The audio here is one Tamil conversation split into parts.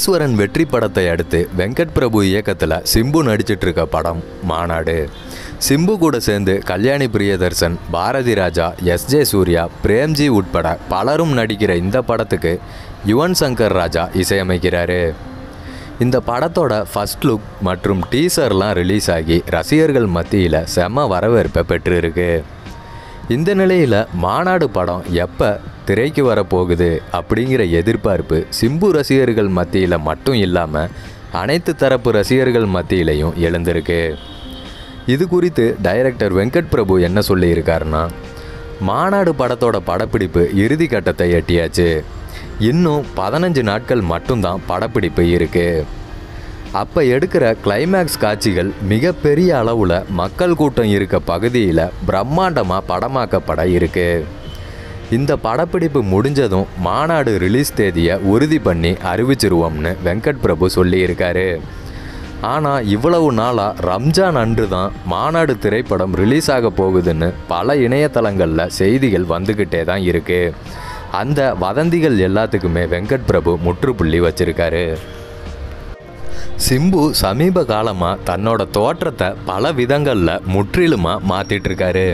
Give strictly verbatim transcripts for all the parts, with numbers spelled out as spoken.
ஈஸ்வரன் வெற்றி படத்தை அடுத்து வெங்கட் பிரபு இயக்கத்தில் சிம்பு நடிச்சிட்டு இருக்க படம் மாநாடு. சிம்பு கூட சேர்ந்து கல்யாணி பிரியதர்சன், பாரதி ராஜா, எஸ்ஜே சூர்யா, பிரேம்ஜி உட்பட பலரும் நடிக்கிற இந்த படத்துக்கு யுவன் சங்கர் ராஜா இசையமைக்கிறாரு. இந்த படத்தோட ஃபர்ஸ்ட் லுக் மற்றும் டீசர்லாம் ரிலீஸ் ஆகி ரசிகர்கள் மத்தியில் செம வரவேற்பை பெற்றிருக்கு. இந்த நிலையில் மாநாடு படம் எப்போ திரைக்கு வரப்போகுது அப்படிங்கிற எதிர்பார்ப்பு சிம்பு ரசிகர்கள் மத்தியில் மட்டும் இல்லாமல் அனைத்து தரப்பு ரசிகர்கள் மத்தியிலையும் எழுந்திருக்கு. இது குறித்து டைரக்டர் வெங்கட் பிரபு என்ன சொல்லியிருக்காருன்னா, மாநாடு படத்தோட படப்பிடிப்பு இறுதி கட்டத்தை எட்டியாச்சு. இன்னும் பதினஞ்சு நாட்கள் மட்டும்தான் படப்பிடிப்பு இருக்குது. அப்போ எடுக்கிற கிளைமேக்ஸ் காட்சிகள் மிகப்பெரிய அளவில் மக்கள் கூட்டம் இருக்க பகுதியில் பிரம்மாண்டமாக படமாக்கப்பட இருக்குது. இந்த படப்பிடிப்பு முடிஞ்சதும் மாநாடு ரிலீஸ் தேதியை உறுதி பண்ணி அறிவிச்சிருவோம்னு வெங்கட் பிரபு சொல்லியிருக்காரு. ஆனால் இவ்வளவு நாளாக ரம்ஜான் அன்று தான் மாநாடு திரைப்படம் ரிலீஸ் ஆக போகுதுன்னு பல இணையதளங்களில் செய்திகள் வந்துக்கிட்டே தான் இருக்குது. அந்த வதந்திகள் எல்லாத்துக்குமே வெங்கட் பிரபு முற்றுப்புள்ளி வச்சிருக்காரு. சிம்பு சமீப காலமாக தன்னோட தோற்றத்தை பல விதங்களில் முற்றிலுமாக மாற்றிட்டுருக்காரு.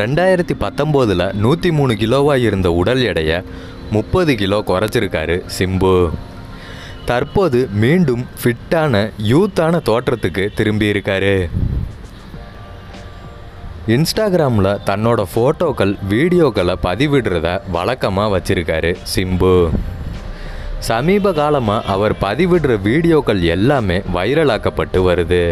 ரெண்டாயிரத்தி பத்தொம்போதில் நூற்றி மூணு கிலோவாக இருந்த உடல் எடையை முப்பது கிலோ குறைச்சிருக்காரு சிம்பு. தற்போது மீண்டும் ஃபிட்டான யூத்தான தோற்றத்துக்கு திரும்பியிருக்காரு. இன்ஸ்டாகிராமில் தன்னோட ஃபோட்டோக்கள், வீடியோக்களை பதிவிடுறத வழக்கமாக வச்சுருக்காரு சிம்பு. சமீப காலமாக அவர் பதிவிடுற வீடியோக்கள் எல்லாமே வைரலாக்கப்பட்டு வருது.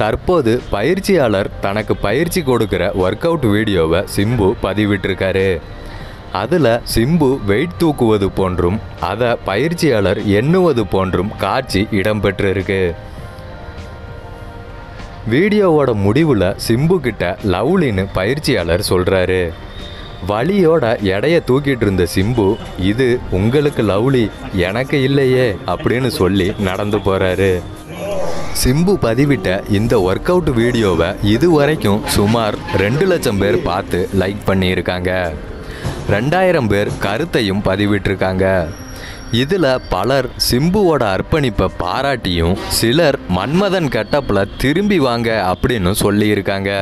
தற்போது பயிற்சியாளர் தனக்கு பயிற்சி கொடுக்குற ஒர்க் அவுட் வீடியோவை சிம்பு பதிவிட்டிருக்காரு. அதில் சிம்பு வெயிட் தூக்குவது போன்றும் அதை பயிற்சியாளர் எண்ணுவது போன்றும் காட்சி இடம்பெற்றிருக்கு. வீடியோவோட முடிவில் சிம்பு கிட்ட லவ்லின்னு பயிற்சியாளர் சொல்கிறாரு. வலியோட எடையை தூக்கிட்டு இருந்த சிம்பு, இது உங்களுக்கு லவ்லி, எனக்கு இல்லையே அப்படின்னு சொல்லி நடந்து போகிறாரு. சிம்பு பதிவிட்ட இந்த ஒர்க் அவுட் வீடியோவை இதுவரைக்கும் சுமார் ரெண்டு லட்சம் பேர் பார்த்து லைக் பண்ணியிருக்காங்க. ரெண்டாயிரம் பேர் கருத்தையும் பதிவிட்டிருக்காங்க. இதில் பலர் சிம்புவோட அர்ப்பணிப்பை பாராட்டியும் சிலர் மன்மதன் கெட்டப்பில் திரும்பி வாங்க அப்படின்னு சொல்லியிருக்காங்க.